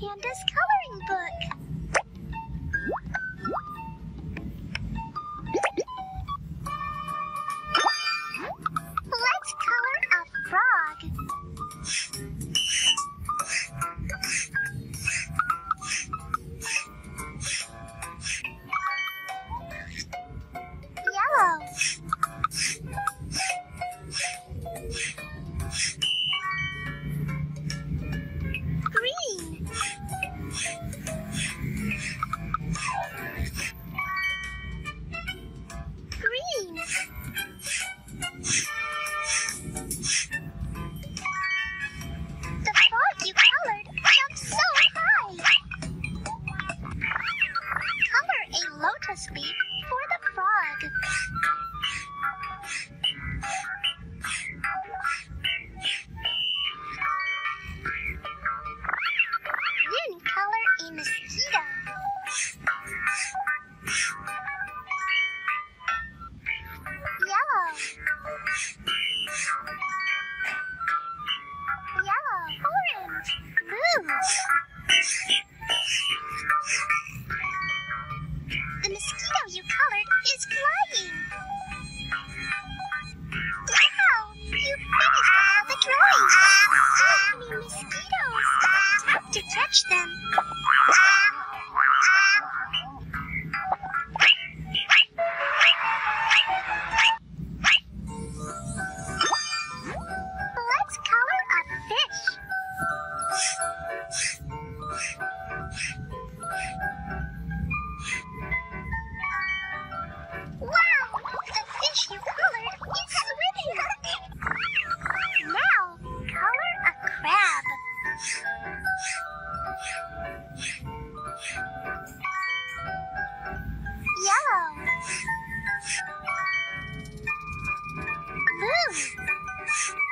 Panda's Coloring Book. Let's color a frog. Yellow. Lotus leaf for the frog. Then color a mosquito. Yellow. Yellow, orange, blue. You colored is flying. Wow, you finished all the drawings. So many mosquitoes. Time to catch them. Let's color a fish. Yellow. Blue.